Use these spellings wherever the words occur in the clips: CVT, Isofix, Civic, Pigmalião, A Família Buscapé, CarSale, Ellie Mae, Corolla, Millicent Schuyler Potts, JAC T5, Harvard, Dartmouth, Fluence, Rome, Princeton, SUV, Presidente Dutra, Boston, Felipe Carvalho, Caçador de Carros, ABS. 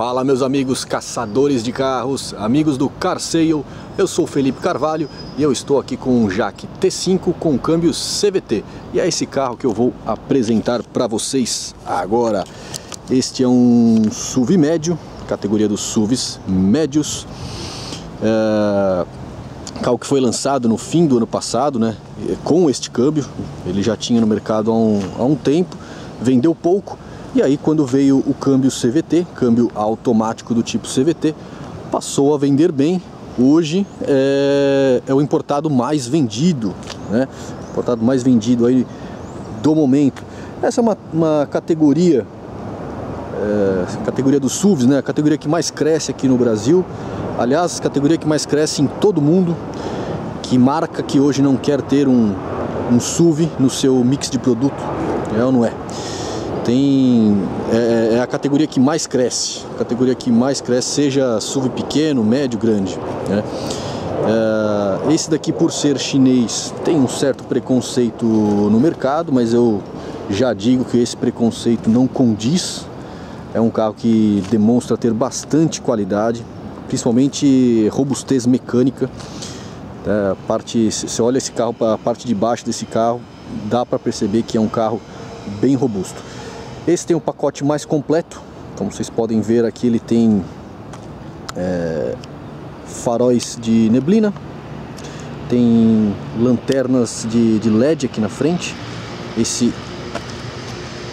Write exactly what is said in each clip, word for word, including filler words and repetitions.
Fala, meus amigos caçadores de carros, amigos do CarSale, eu sou Felipe Carvalho e eu estou aqui com um JAC T cinco com câmbio C V T. E é esse carro que eu vou apresentar para vocês agora. Este é um S U V médio, categoria dos S U Vs médios. É... carro que foi lançado no fim do ano passado, né? Com este câmbio, ele já tinha no mercado há um, há um tempo, vendeu pouco. E aí quando veio o câmbio C V T, câmbio automático do tipo C V T, passou a vender bem. Hoje é, é o importado mais vendido, né? Importado mais vendido aí do momento. Essa é uma, uma categoria, é, categoria dos S U Vs, né? A categoria que mais cresce aqui no Brasil. Aliás, a categoria que mais cresce em todo o mundo. Que marca que hoje não quer ter um, um S U V no seu mix de produto? É ou não é? Tem, é, é a categoria que mais cresce, a categoria que mais cresce, seja S U V pequeno, médio, grande, né? É, esse daqui, por ser chinês, tem um certo preconceito no mercado, mas eu já digo que esse preconceito não condiz. É um carro que demonstra ter bastante qualidade, principalmente robustez mecânica. É, a parte, se você olha esse carro, a parte de baixo desse carro, dá para perceber que é um carro bem robusto. Esse tem um pacote mais completo, como vocês podem ver aqui. Ele tem é, faróis de neblina, tem lanternas de, de L E D aqui na frente. Esse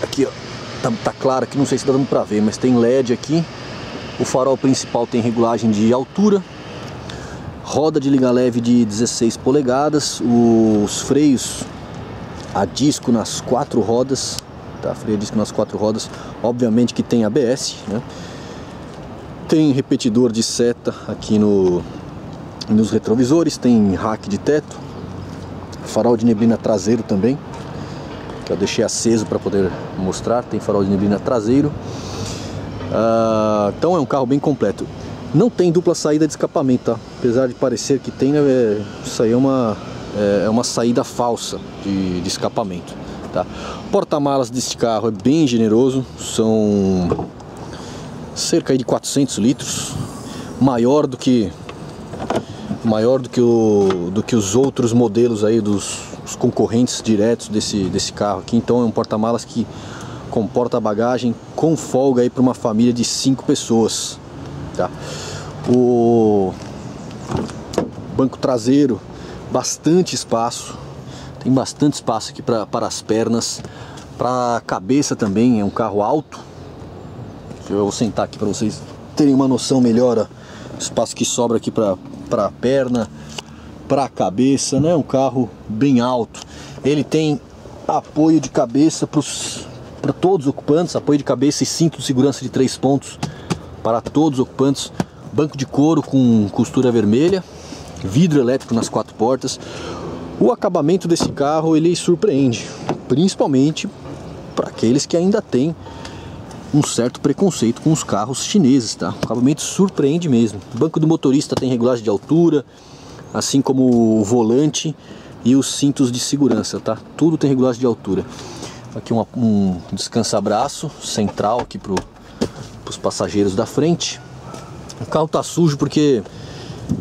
aqui, ó, tá, tá claro aqui, não sei se dá dando pra ver, mas tem L E D aqui. O farol principal tem regulagem de altura, roda de liga leve de dezesseis polegadas, os freios a disco nas quatro rodas, tá? Freio a disco nas quatro rodas, obviamente que tem A B S, né? Tem repetidor de seta aqui no, nos retrovisores, tem rack de teto, farol de neblina traseiro tambiro que eu deixei aceso para poder mostrar, tem farol de neblina traseiro. Ah, então é um carro bem completo. Não tem dupla saída de escapamento, tá? Apesar de parecer que tem, né? Isso aí é uma... é uma saída falsa de, de escapamento, tá? Porta-malas deste carro é bem generoso, são cerca de quatrocentos litros, maior do que maior do que o do que os outros modelos aí dos os concorrentes diretos desse desse carro aqui. Então é um porta-malas que comporta a bagagem com folga aí para uma família de cinco pessoas, tá? O banco traseiro, bastante espaço, tem bastante espaço aqui pra, para as pernas, para a cabeça também. É um carro alto. Eu vou sentar aqui para vocês terem uma noção melhor, ó, espaço que sobra aqui para a perna, para a cabeça, né? Um carro bem alto. Ele tem apoio de cabeça para todos os ocupantes, apoio de cabeça e cinto de segurança de três pontos para todos os ocupantes, banco de couro com costura vermelha, vidro elétrico nas quatro portas. O acabamento desse carro, ele surpreende, principalmente para aqueles que ainda têm um certo preconceito com os carros chineses, tá? O acabamento surpreende mesmo. O banco do motorista tem regulagem de altura, assim como o volante e os cintos de segurança, tá? Tudo tem regulagem de altura. Aqui uma, um descansa-braço central aqui para os passageiros da frente. O carro tá sujo porque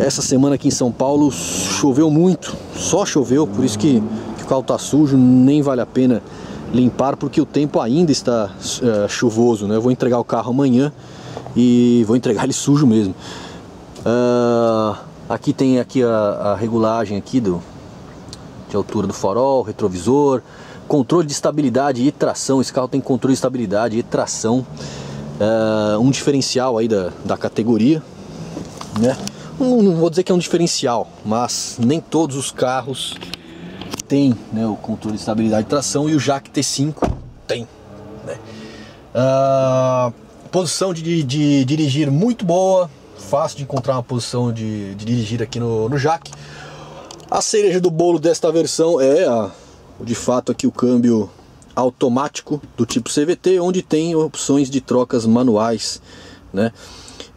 essa semana aqui em São Paulo choveu muito, só choveu, por isso que, que o carro está sujo, nem vale a pena limpar, porque o tempo ainda está uh, chuvoso, né? Eu vou entregar o carro amanhã e vou entregar ele sujo mesmo. Uh, aqui tem aqui a, a regulagem aqui do, de altura do farol, retrovisor, controle de estabilidade e tração. Esse carro tem controle de estabilidade e tração, uh, um diferencial aí da, da categoria, né? Não vou dizer que é um diferencial, mas nem todos os carros têm, né, o controle de estabilidade e tração, e o JAC T cinco tem, né? Ah, posição de, de, de dirigir muito boa, fácil de encontrar uma posição de, de dirigir aqui no, no JAC. A cereja do bolo desta versão é, a, de fato, aqui o câmbio automático do tipo C V T, onde tem opções de trocas manuais, né?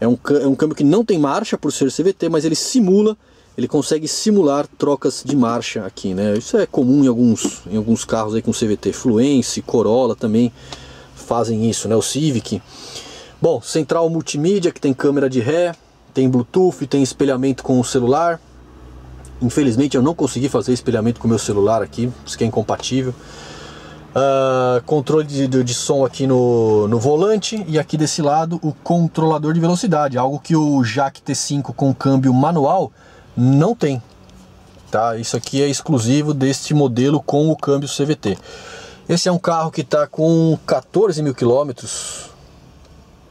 É um, é um câmbio que não tem marcha por ser C V T, mas ele simula, ele consegue simular trocas de marcha aqui, né? Isso é comum em alguns, em alguns carros aí com C V T. Fluence, Corolla também fazem isso, né? O Civic. Bom, central multimídia que tem câmera de ré, tem Bluetooth, tem espelhamento com o celular. Infelizmente eu não consegui fazer espelhamento com o meu celular aqui, isso que é incompatível. Uh, controle de, de, de som aqui no, no volante, e aqui desse lado o controlador de velocidade, algo que o JAC T cinco com câmbio manual não tem, tá? Isso aqui é exclusivo deste modelo com o câmbio C V T. Esse é um carro que está com quatorze mil quilômetros,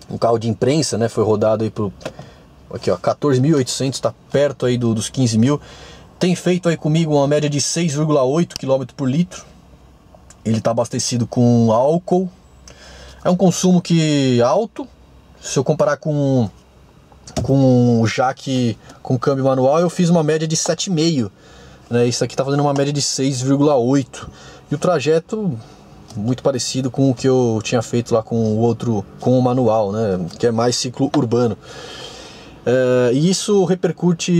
um carro de imprensa, né? Foi rodado aí por aqui, ó, quatorze mil e oitocentos, está perto aí do, dos quinze mil. Tem feito aí comigo uma média de seis vírgula oito quilômetros por litro. Ele está abastecido com álcool. É um consumo que alto. Se eu comparar com, com o JAC com câmbio manual, eu fiz uma média de sete vírgula cinco. Né? Isso aqui está fazendo uma média de seis vírgula oito. E o trajeto muito parecido com o que eu tinha feito lá com o outro, com o manual, né? Que é mais ciclo urbano. É, e isso repercute,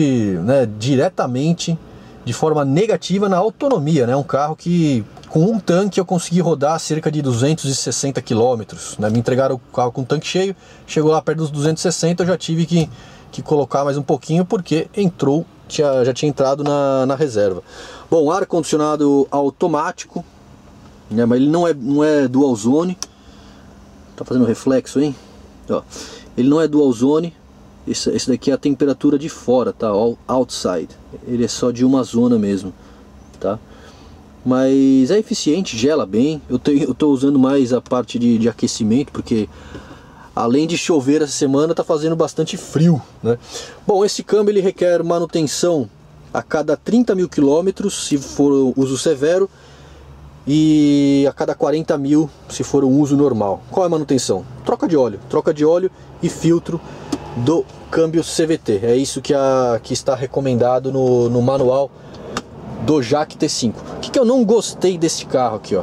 né, diretamente, de forma negativa, na autonomia. É, né? Um carro que... com um tanque eu consegui rodar cerca de duzentos e sessenta quilômetros, né? Me entregaram o carro com o tanque cheio, chegou lá perto dos duzentos e sessenta, eu já tive que, que colocar mais um pouquinho, porque entrou, tinha, já tinha entrado na, na reserva. Bom, ar-condicionado automático, né? Mas ele não é, não é dual zone. Tá fazendo reflexo, hein? Ó, ele não é dual zone. Esse, esse daqui é a temperatura de fora, tá? Outside. Ele é só de uma zona mesmo, tá? Mas é eficiente, gela bem. Eu estou usando mais a parte de, de aquecimento, porque além de chover essa semana, está fazendo bastante frio, né? Bom, esse câmbio ele requer manutenção a cada trinta mil quilômetros, se for uso severo, e a cada quarenta mil se for um uso normal. Qual é a manutenção? Troca de óleo. Troca de óleo e filtro do câmbio C V T. É isso que, a, que está recomendado no, no manual do JAC T cinco. O que, que eu não gostei desse carro aqui, ó?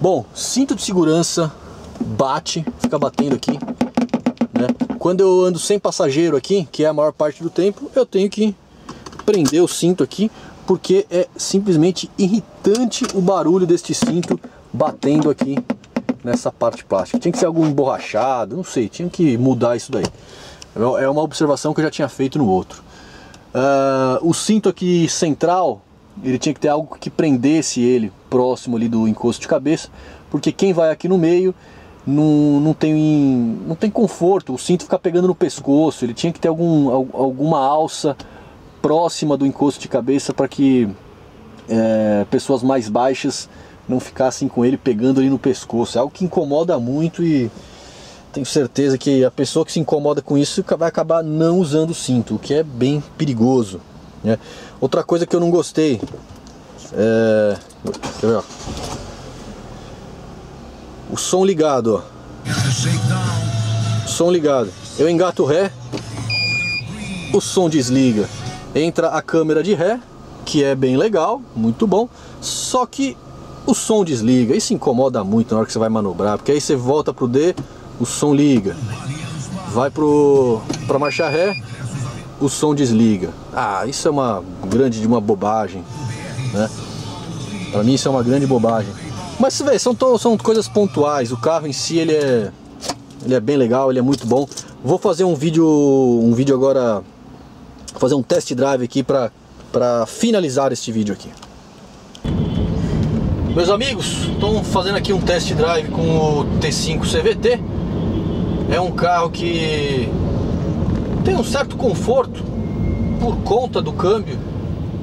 Bom, cinto de segurança bate, fica batendo aqui, né? Quando eu ando sem passageiro aqui, que é a maior parte do tempo, eu tenho que prender o cinto aqui, porque é simplesmente irritante o barulho deste cinto batendo aqui nessa parte plástica. Tinha que ser algum emborrachado, não sei, tinha que mudar isso daí. É uma observação que eu já tinha feito no outro. Uh, o cinto aqui central, ele tinha que ter algo que prendesse ele próximo ali do encosto de cabeça, porque quem vai aqui no meio não, não, tem, não tem conforto, o cinto fica pegando no pescoço. Ele tinha que ter algum, alguma alça próxima do encosto de cabeça para que é, pessoas mais baixas não ficassem com ele pegando ali no pescoço. É algo que incomoda muito, e tenho certeza que a pessoa que se incomoda com isso vai acabar não usando o cinto, o que é bem perigoso. É. Outra coisa que eu não gostei é o som ligado, ó. Som ligado. Eu engato o ré, o som desliga. Entra a câmera de ré, que é bem legal, muito bom. Só que o som desliga. Isso incomoda muito na hora que você vai manobrar, porque aí você volta pro D, o som liga. Vai pro para marcha ré, o som desliga. Ah, isso é uma grande de uma bobagem, né? Para mim isso é uma grande bobagem. Mas você vê, são, são coisas pontuais. O carro em si ele é, ele é bem legal, ele é muito bom. Vou fazer um vídeo, um vídeo agora, fazer um test drive aqui para para finalizar este vídeo aqui. Meus amigos, estou fazendo aqui um test drive com o T cinco C V T. É um carro que tem um certo conforto por conta do câmbio,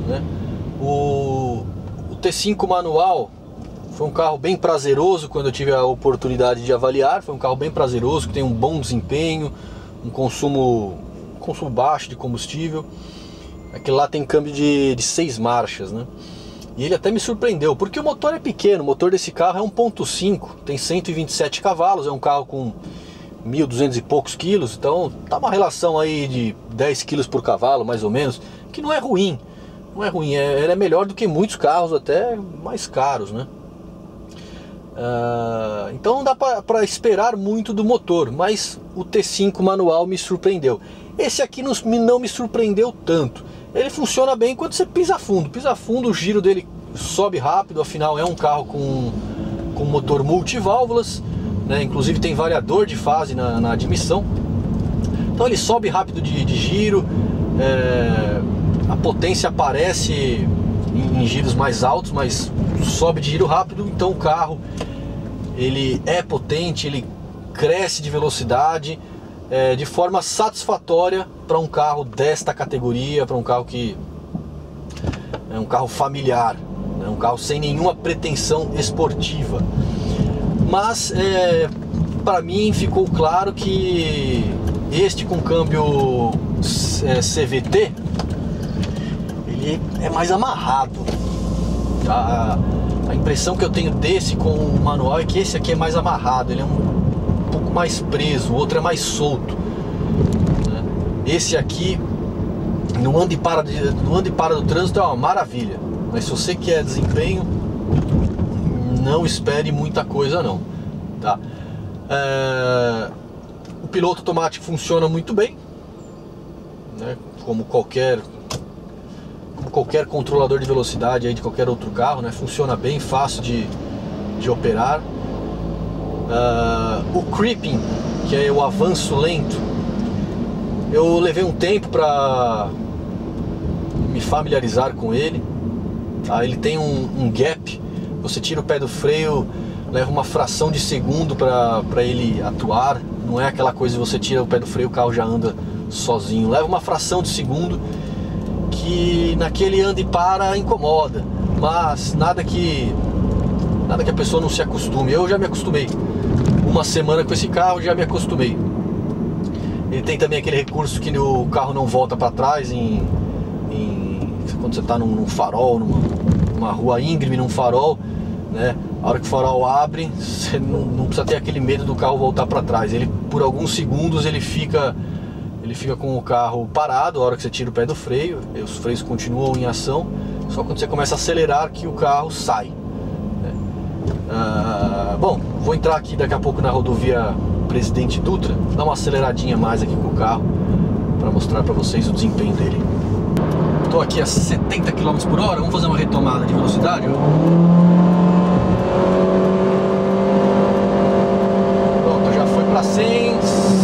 né? O, o T cinco manual foi um carro bem prazeroso quando eu tive a oportunidade de avaliar. Foi um carro bem prazeroso, que tem um bom desempenho, um consumo, um consumo baixo de combustível. Aquele lá tem câmbio de, de seis marchas, né? E ele até me surpreendeu, porque o motor é pequeno. O motor desse carro é um ponto cinco, tem cento e vinte e sete cavalos, é um carro com mil e duzentos e poucos quilos, então tá uma relação aí de dez quilos por cavalo mais ou menos, que não é ruim, não é ruim, é, ela é melhor do que muitos carros até mais caros, né? Uh, então não dá para esperar muito do motor, mas o T cinco manual me surpreendeu. Esse aqui não, não me surpreendeu tanto. Ele funciona bem quando você pisa fundo, pisa fundo, o giro dele sobe rápido, afinal é um carro com, com motor multiválvulas. né? Inclusive tem variador de fase na, na admissão. Então ele sobe rápido de, de giro, é, a potência aparece em, em giros mais altos, mas sobe de giro rápido. Então o carro ele é potente, ele cresce de velocidade, é, de forma satisfatória para um carro desta categoria, para um carro que é um carro familiar, é um carro sem nenhuma pretensão esportiva. Mas é, para mim ficou claro que este com câmbio C V T, ele é mais amarrado. A, a impressão que eu tenho desse com o manual é que esse aqui é mais amarrado, ele é um pouco mais preso, o outro é mais solto. Esse aqui, no anda e para, no anda e para do trânsito, é uma maravilha. Mas se você quer desempenho, não espere muita coisa não, tá? É... O piloto automático funciona muito bem, né? Como qualquer, como qualquer controlador de velocidade aí de qualquer outro carro, né? Funciona bem, fácil de, de operar. Uh, o creeping, que é o avanço lento, eu levei um tempo para me familiarizar com ele. Tá? Ele tem um, um gap, você tira o pé do freio, leva uma fração de segundo para ele atuar. Não é aquela coisa que você tira o pé do freio e o carro já anda sozinho. Leva uma fração de segundo que naquele anda e para incomoda. Mas nada que, nada que a pessoa não se acostume. Eu já me acostumei. Uma semana com esse carro já me acostumei. Ele tem também aquele recurso que o carro não volta para trás em, em, quando você está num, num farol, numa, numa rua íngreme, num farol, né? A hora que o farol abre, você não, não precisa ter aquele medo do carro voltar para trás. Ele, por alguns segundos, ele fica, ele fica com o carro parado. A hora que você tira o pé do freio, os freios continuam em ação. Só quando você começa a acelerar que o carro sai, né? Ah, bom, vou entrar aqui daqui a pouco na rodovia Presidente Dutra, dar uma aceleradinha mais aqui com o carro para mostrar para vocês o desempenho dele. Estou aqui a setenta quilômetros por hora. Vamos fazer uma retomada de velocidade. cem,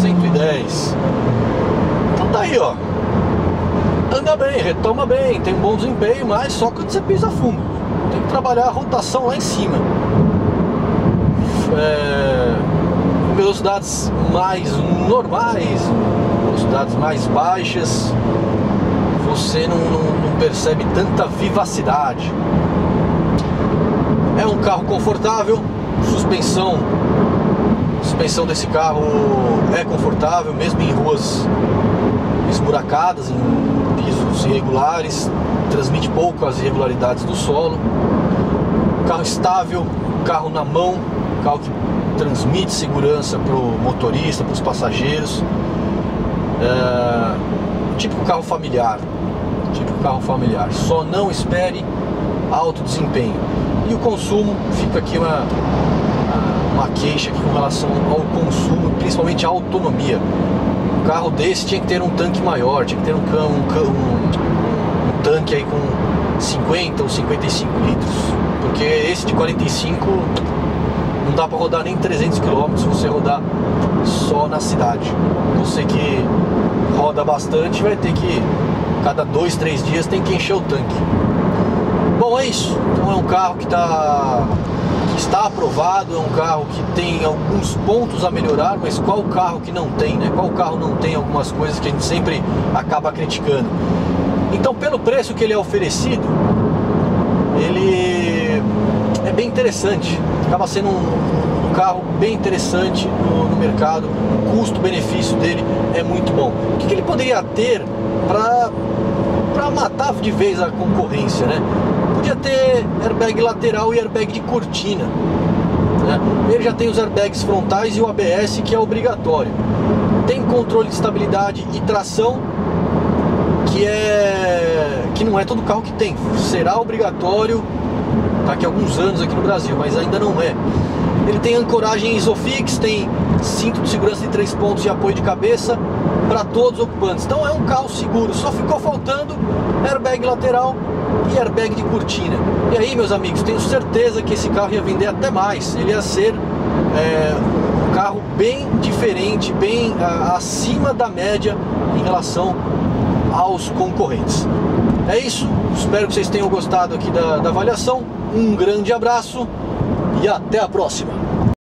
cento e dez. Então tá aí, ó. Anda bem, retoma bem, tem um bom desempenho, mas só quando você pisa fundo. Tem que trabalhar a rotação lá em cima. É... Velocidades mais normais, velocidades mais baixas, você não, não, não percebe tanta vivacidade. É um carro confortável, suspensão. A suspensão desse carro é confortável, mesmo em ruas esburacadas, em pisos irregulares, transmite pouco as irregularidades do solo. Carro estável, carro na mão, carro que transmite segurança para o motorista, para os passageiros. É, típico carro familiar, típico carro familiar. Só não espere alto desempenho. E o consumo fica aqui uma... uma queixa aqui com relação ao consumo, principalmente a autonomia. Um carro desse tinha que ter um tanque maior, tinha que ter um, um, um, um tanque aí com cinquenta ou cinquenta e cinco litros, porque esse de quarenta e cinco não dá para rodar nem trezentos quilômetros se você rodar só na cidade. Você que roda bastante vai ter que, cada dois, três dias, tem que encher o tanque. Bom, é isso. Então é um carro que está... está aprovado, é um carro que tem alguns pontos a melhorar, mas qual carro que não tem, né? Qual carro não tem algumas coisas que a gente sempre acaba criticando? Então, pelo preço que ele é oferecido, ele é bem interessante, acaba sendo um, um carro bem interessante no, no mercado. O custo-benefício dele é muito bom. O que, que ele poderia ter para para matar de vez a concorrência, né? Podia ter airbag lateral e airbag de cortina, né? Ele já tem os airbags frontais e o A B S, que é obrigatório. Tem controle de estabilidade e tração, que é que não é todo carro que tem. Será obrigatório daqui a alguns anos aqui no Brasil, mas ainda não é. Ele tem ancoragem Isofix, tem cinto de segurança de três pontos e apoio de cabeça para todos os ocupantes. Então é um carro seguro, só ficou faltando airbag lateral e airbag de cortina. E aí, meus amigos, tenho certeza que esse carro ia vender até mais. Ele ia ser é, carro bem diferente, bem uh, acima da média em relação aos concorrentes. É isso, espero que vocês tenham gostado aqui da, da avaliação. Um grande abraço e até a próxima!